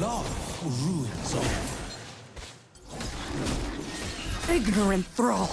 Love ruins all. Ignorant thrall!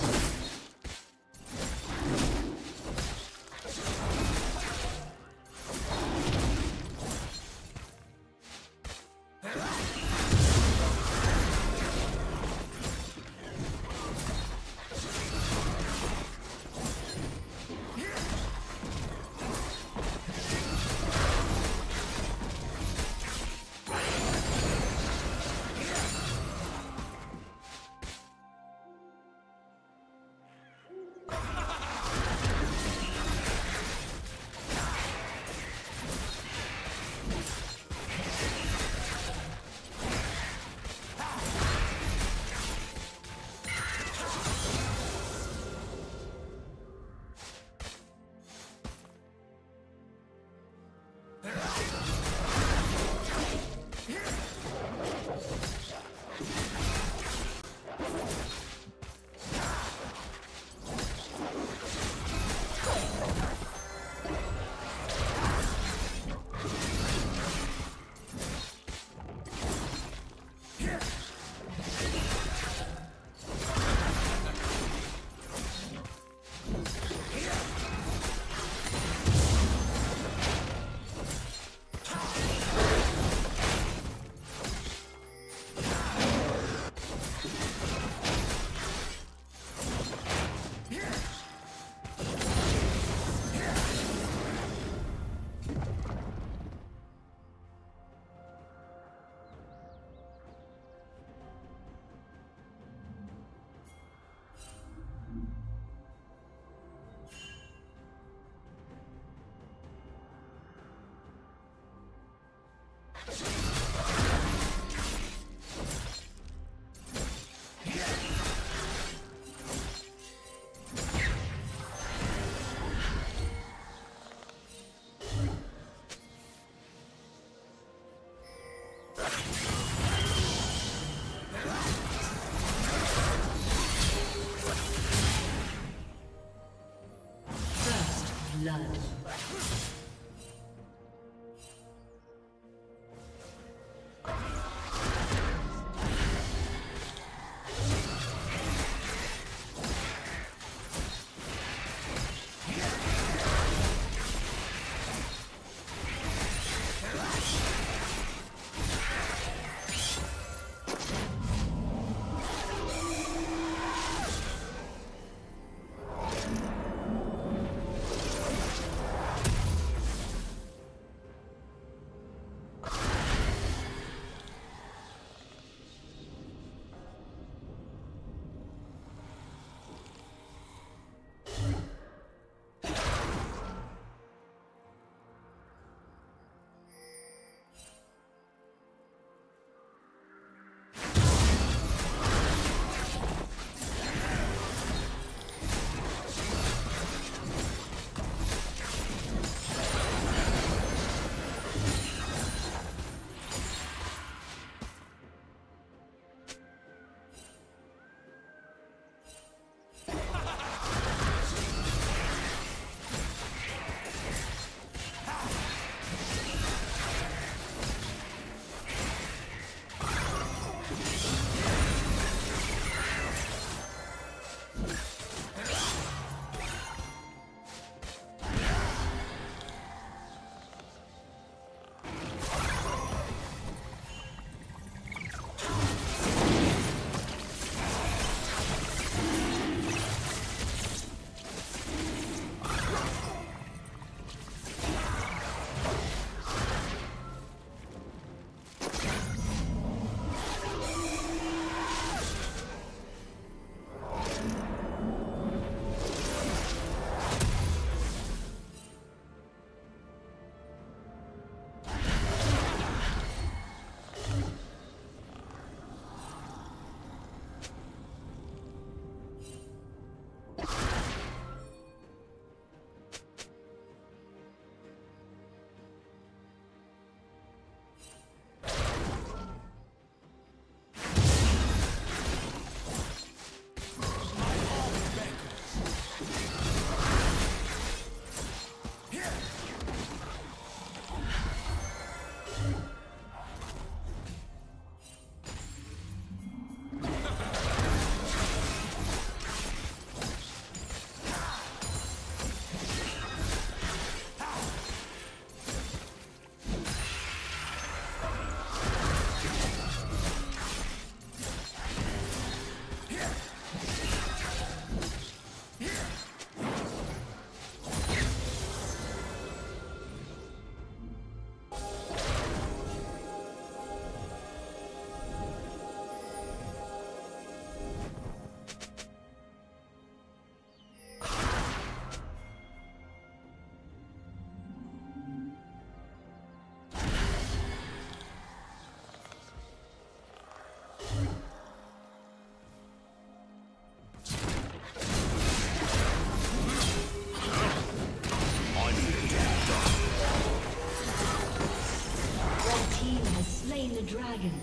has slain the dragon.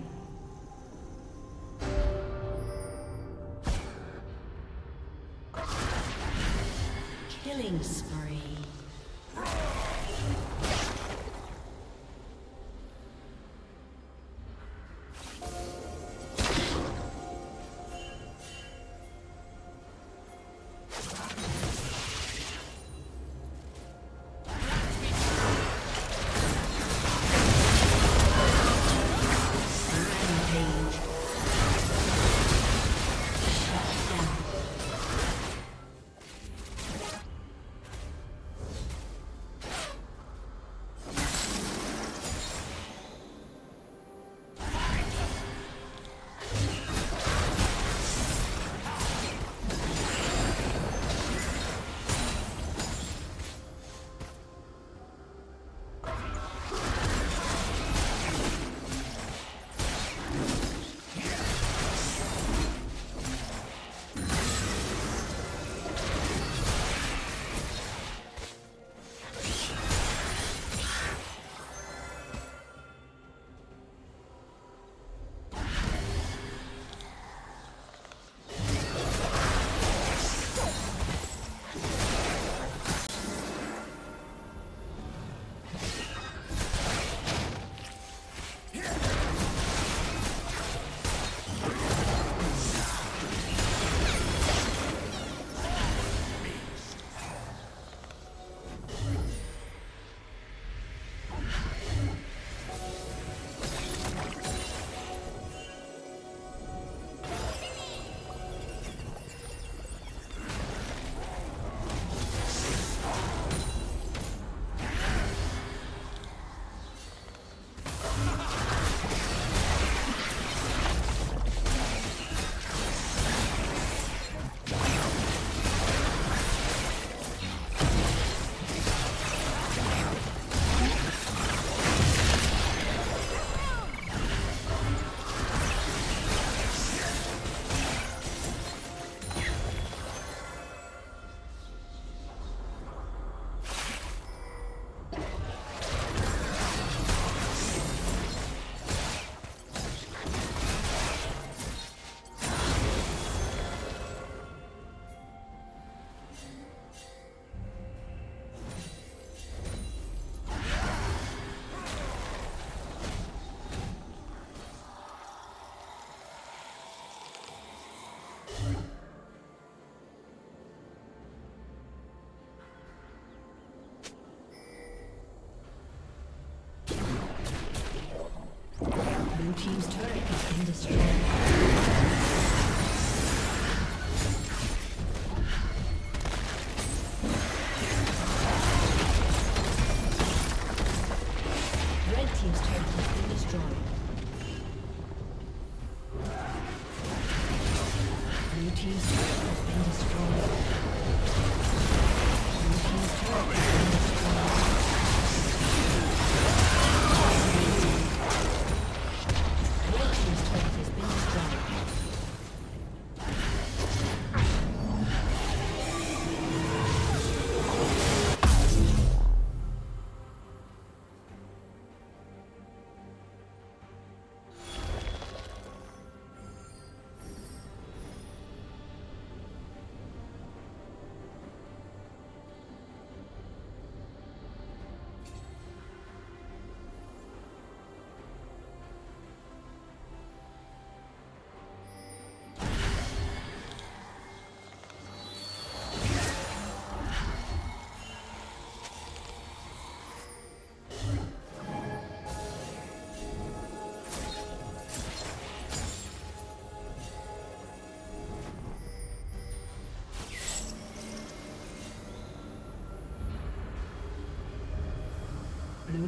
Killing spree. Team's turret has been destroyed. Blue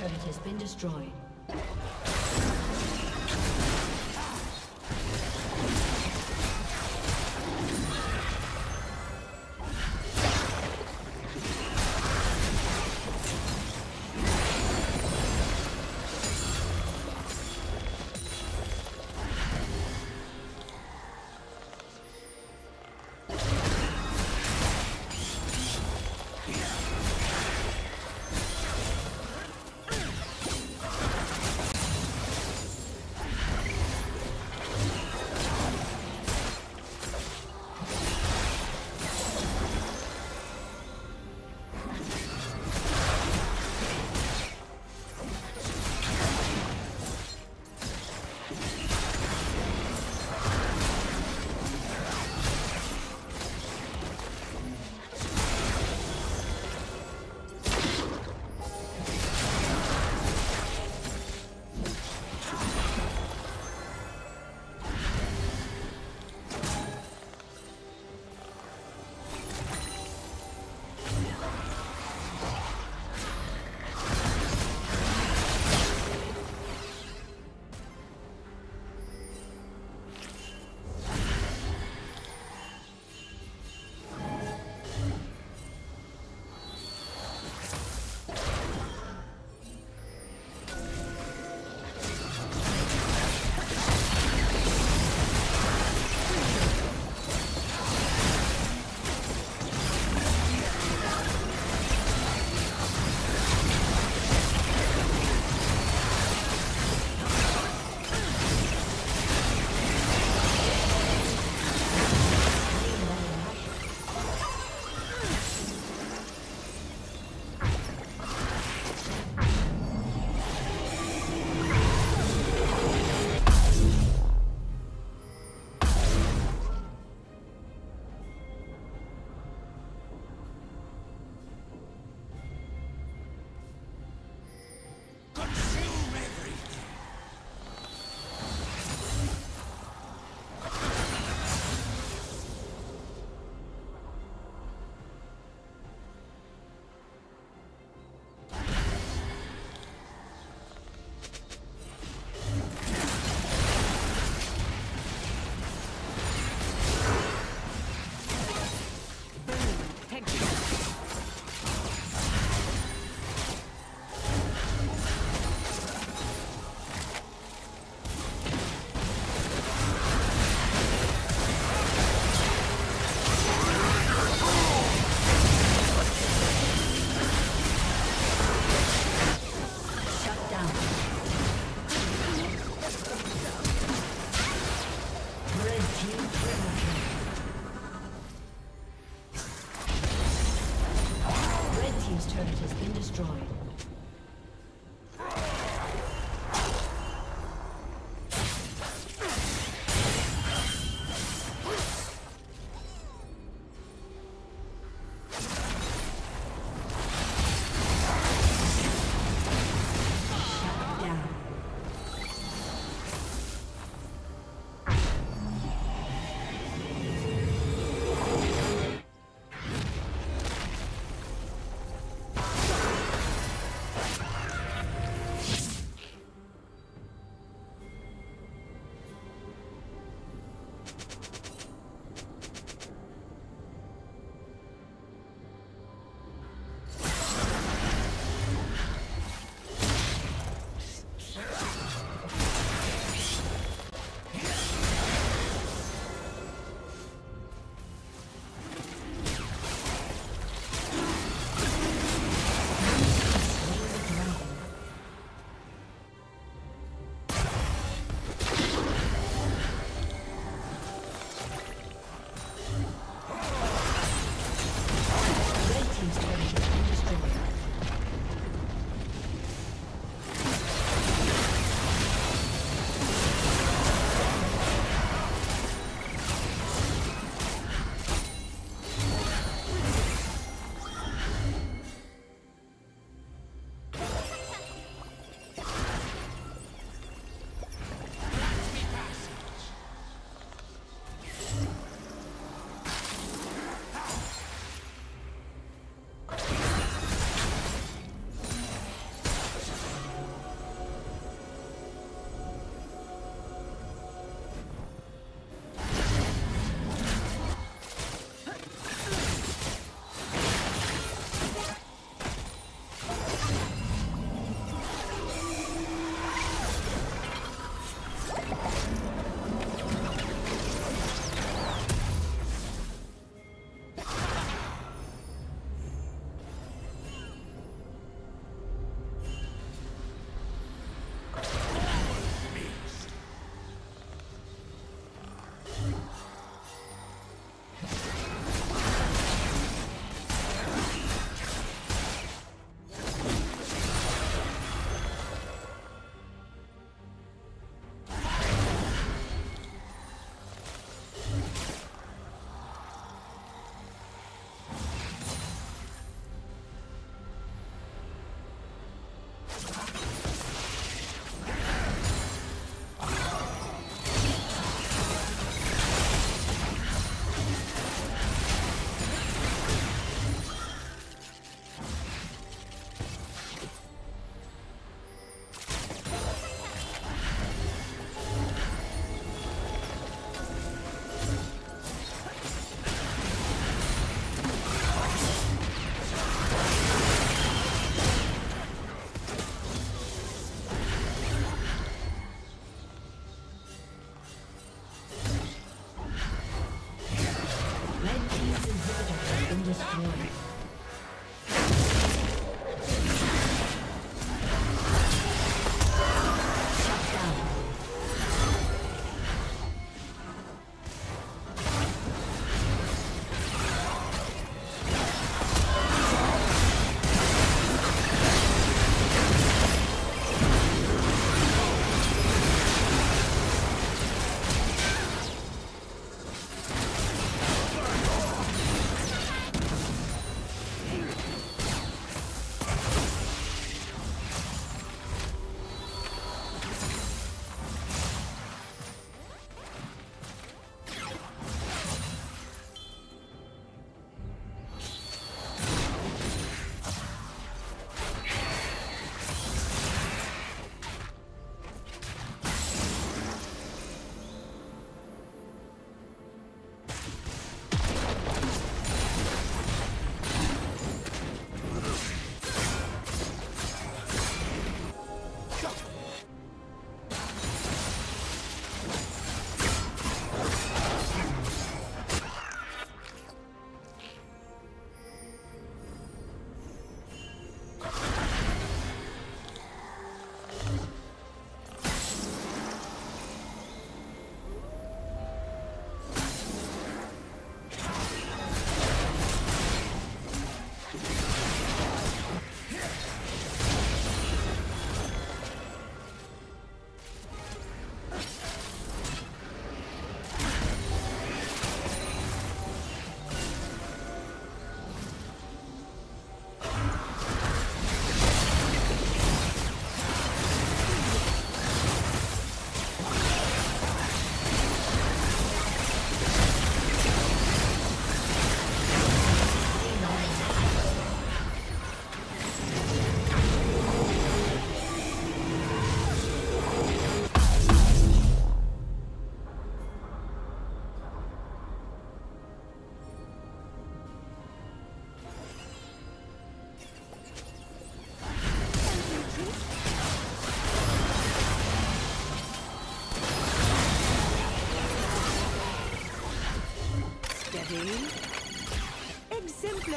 turret has been destroyed.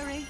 hurry.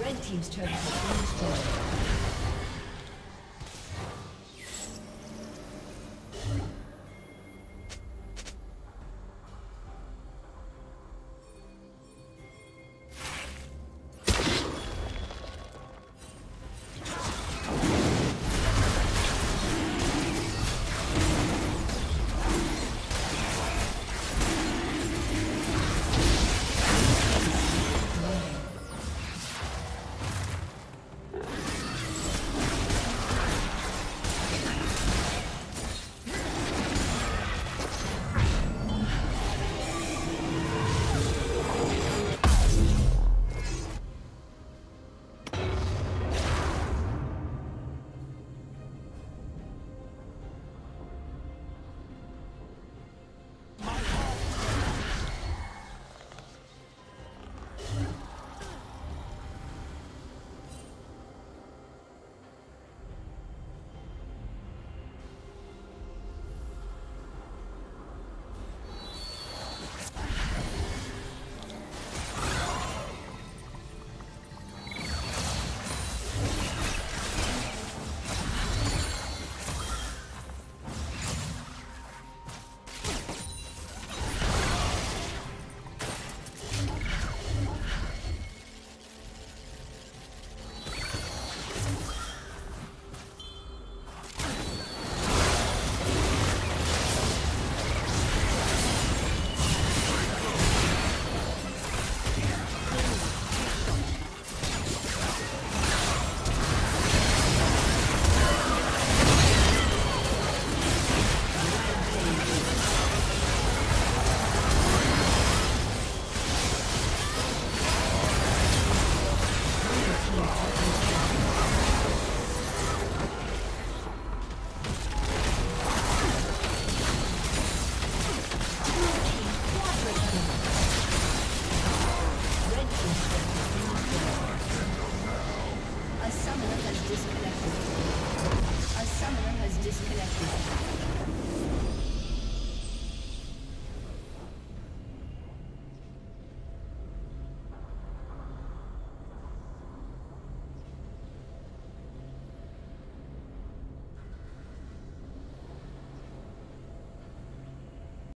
Red team's turret has been destroyed.